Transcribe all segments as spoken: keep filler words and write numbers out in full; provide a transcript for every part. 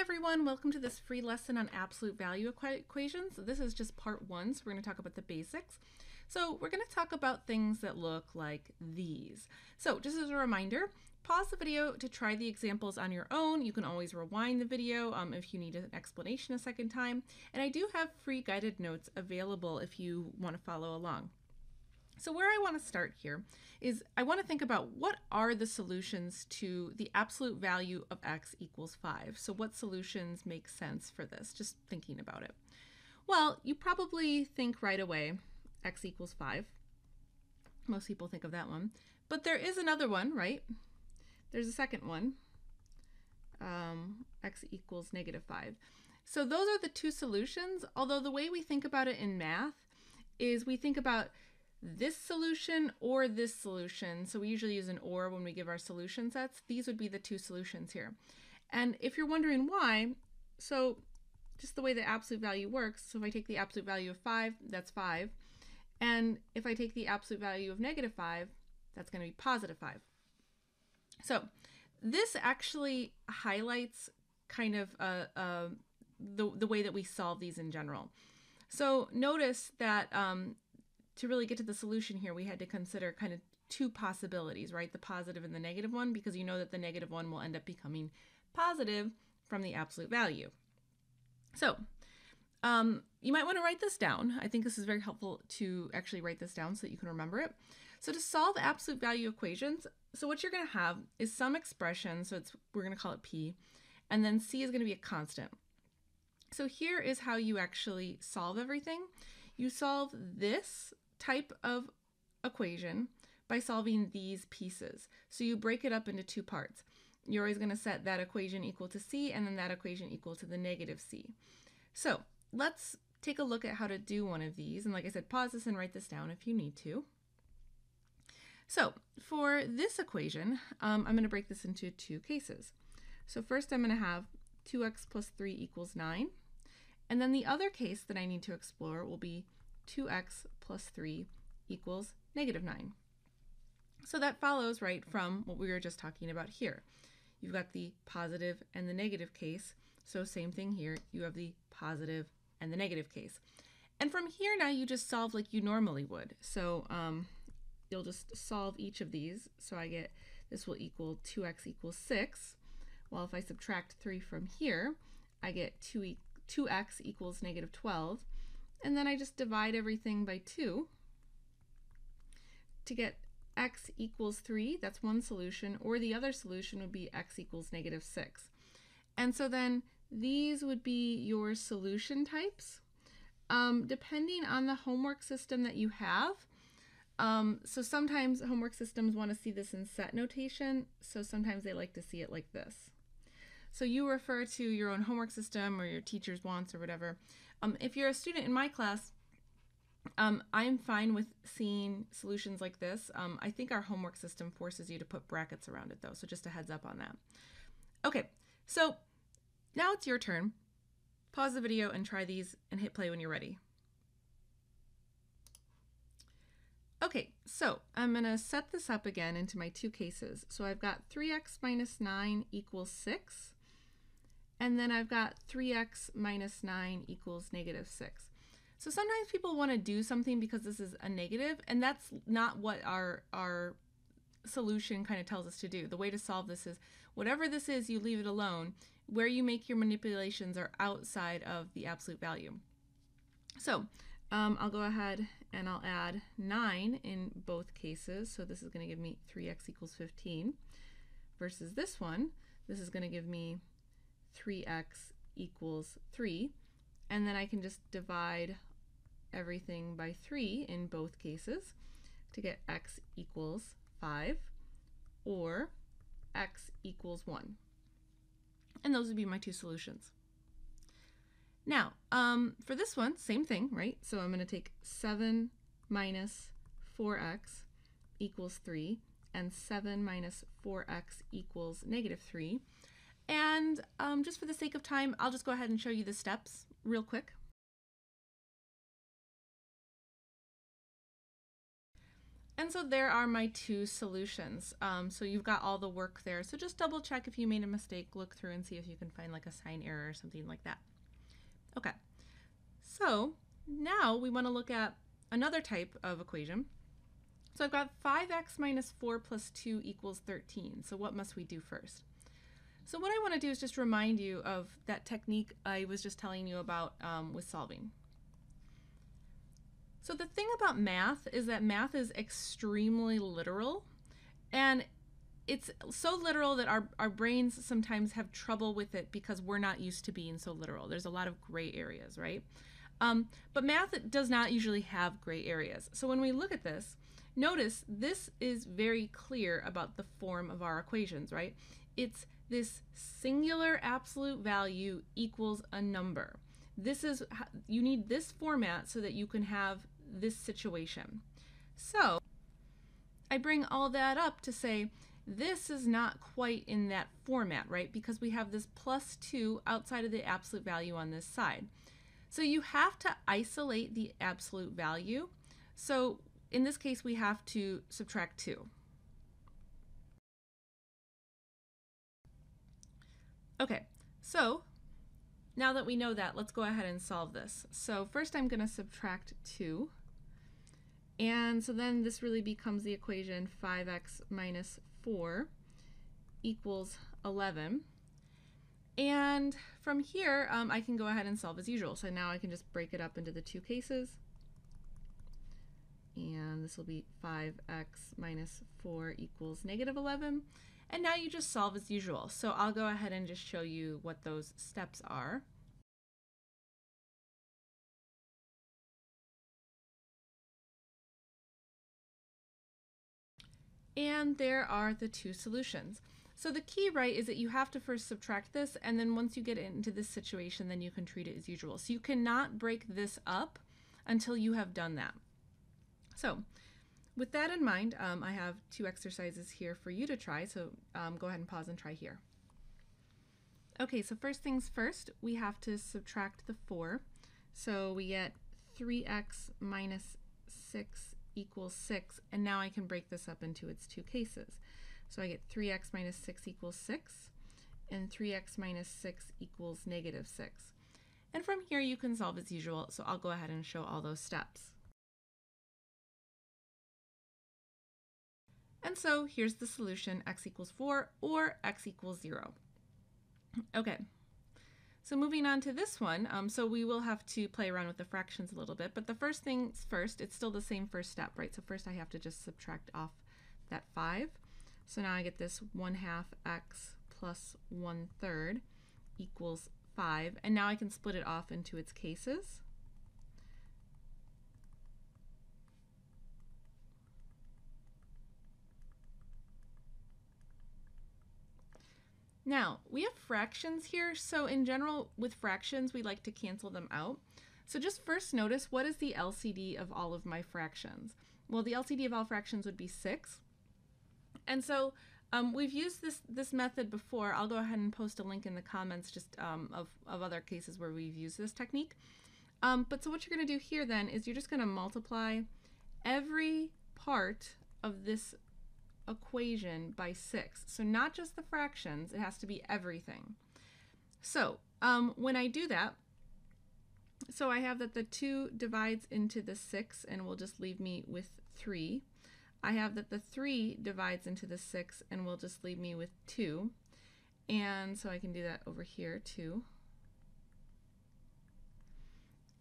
everyone, welcome to this free lesson on absolute value equations. So this is just part one, so we're going to talk about the basics. So we're going to talk about things that look like these. So just as a reminder, pause the video to try the examples on your own. You can always rewind the video um, if you need an explanation a second time. And I do have free guided notes available if you want to follow along. So where I want to start here is I want to think about what are the solutions to the absolute value of x equals five. So what solutions make sense for this, just thinking about it. Well, you probably think right away, x equals five. Most people think of that one, but there is another one, right? There's a second one, um, x equals negative five. So those are the two solutions, although the way we think about it in math is we think about this solution or this solution. So we usually use an or when we give our solution sets. These would be the two solutions here. And if you're wondering why, so just the way the absolute value works, so if I take the absolute value of five, that's five. And if I take the absolute value of negative five, that's going to be positive five. So this actually highlights kind of uh, uh, the, the way that we solve these in general. So notice that um, to really get to the solution here, we had to consider kind of two possibilities, right? The positive and the negative one, because you know that the negative one will end up becoming positive from the absolute value. So um, you might want to write this down. I think this is very helpful to actually write this down so that you can remember it. So to solve absolute value equations, so what you're going to have is some expression, so it's we're going to call it P, and then C is going to be a constant. So here is how you actually solve everything. You solve this type of equation by solving these pieces. So you break it up into two parts. You're always going to set that equation equal to C and then that equation equal to the negative C. So let's take a look at how to do one of these. And like I said, pause this and write this down if you need to. So for this equation, um, I'm going to break this into two cases. So first I'm going to have two x plus three equals nine. And then the other case that I need to explore will be two x plus three equals negative nine. So that follows right from what we were just talking about here. You've got the positive and the negative case. So same thing here. You have the positive and the negative case. And from here now you just solve like you normally would. So um, you'll just solve each of these. So I get this will equal two x equals six. Well, if I subtract three from here, I get two e two x equals negative twelve. And then I just divide everything by two to get x equals three. That's one solution. Or the other solution would be x equals negative six. And so then these would be your solution types, um, depending on the homework system that you have. Um, so sometimes homework systems want to see this in set notation, so sometimes they like to see it like this. So you refer to your own homework system or your teacher's wants or whatever. Um, if you're a student in my class, um, I'm fine with seeing solutions like this. Um, I think our homework system forces you to put brackets around it though, so just a heads up on that. Okay, so now it's your turn. Pause the video and try these and hit play when you're ready. Okay, so I'm going to set this up again into my two cases. So I've got three x minus nine equals six, and then I've got three x minus nine equals negative six. So sometimes people want to do something because this is a negative, and that's not what our, our solution kind of tells us to do. The way to solve this is whatever this is, you leave it alone. Where you make your manipulations are outside of the absolute value. So Um, I'll go ahead and I'll add nine in both cases. So this is going to give me three x equals fifteen versus this one. This is going to give me three x equals three. And then I can just divide everything by three in both cases to get x equals five or x equals one. And those would be my two solutions. Now, um, for this one, same thing, right? So I'm going to take seven minus four x equals three, and seven minus four x equals negative three. And um, just for the sake of time, I'll just go ahead and show you the steps real quick. And so there are my two solutions. Um, so you've got all the work there. So just double check if you made a mistake, look through and see if you can find like a sign error or something like that. Okay, so now we want to look at another type of equation. So I've got five x minus four plus two equals thirteen. So what must we do first? So what I want to do is just remind you of that technique I was just telling you about um, with solving. So the thing about math is that math is extremely literal, and it's so literal that our, our brains sometimes have trouble with it because we're not used to being so literal. There's a lot of gray areas, right? Um, but math does not usually have gray areas. So when we look at this, notice this is very clear about the form of our equations, right? It's this singular absolute value equals a number. This is, you need this format so that you can have this situation. So I bring all that up to say this is not quite in that format, right? Because we have this plus two outside of the absolute value on this side. So you have to isolate the absolute value. So in this case, we have to subtract two. Okay, so now that we know that, let's go ahead and solve this. So first I'm going to subtract two. And so then this really becomes the equation five x minus four equals eleven. And from here, um, I can go ahead and solve as usual. So now I can just break it up into the two cases. And this will be five x minus four equals negative eleven. And now you just solve as usual. So I'll go ahead and just show you what those steps are. And there are the two solutions. So the key, right, is that you have to first subtract this, and then once you get into this situation, then you can treat it as usual. So you cannot break this up until you have done that. So with that in mind, um, I have two exercises here for you to try, so um, go ahead and pause and try here. Okay, so first things first, we have to subtract the four. So we get three x minus six equals six, and now I can break this up into its two cases. So I get three x minus six equals six, and three x minus six equals negative six. And from here you can solve as usual, so I'll go ahead and show all those steps. And so here's the solution, x equals four or x equals zero. Okay, so moving on to this one, um, so we will have to play around with the fractions a little bit, but the first things first, it's still the same first step, right? So first I have to just subtract off that five. So now I get this one half x plus one third equals five, and now I can split it off into its cases. Now, we have fractions here, so in general, with fractions, we like to cancel them out. So just first notice, what is the L C D of all of my fractions? Well, the L C D of all fractions would be six. And so um, we've used this, this method before. I'll go ahead and post a link in the comments just um, of, of other cases where we've used this technique. Um, but so what you're going to do here then is you're just going to multiply every part of this equation by six. So not just the fractions, it has to be everything. So um, when I do that, so I have that the two divides into the six and will just leave me with three. I have that the three divides into the six and will just leave me with two. And so I can do that over here too.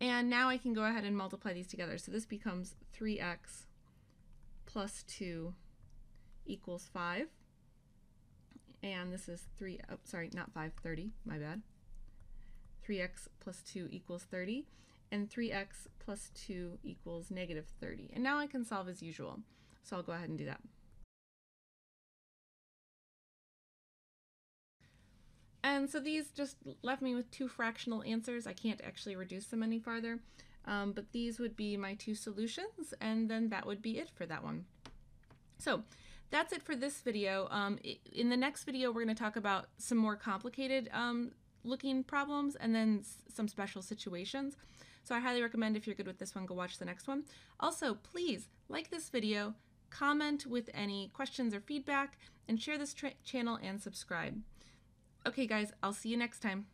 And now I can go ahead and multiply these together. So this becomes three x plus two equals five, and this is three, oh, sorry, not five, thirty, my bad. three x plus two equals thirty, and three x plus two equals negative thirty. And now I can solve as usual. So I'll go ahead and do that. And so these just left me with two fractional answers. I can't actually reduce them any farther, um, but these would be my two solutions, and then that would be it for that one. So that's it for this video. Um, in the next video, we're going to talk about some more complicated um, looking problems and then some special situations. So I highly recommend if you're good with this one, go watch the next one. Also, please like this video, comment with any questions or feedback, and share this tra- channel and subscribe. Okay guys, I'll see you next time.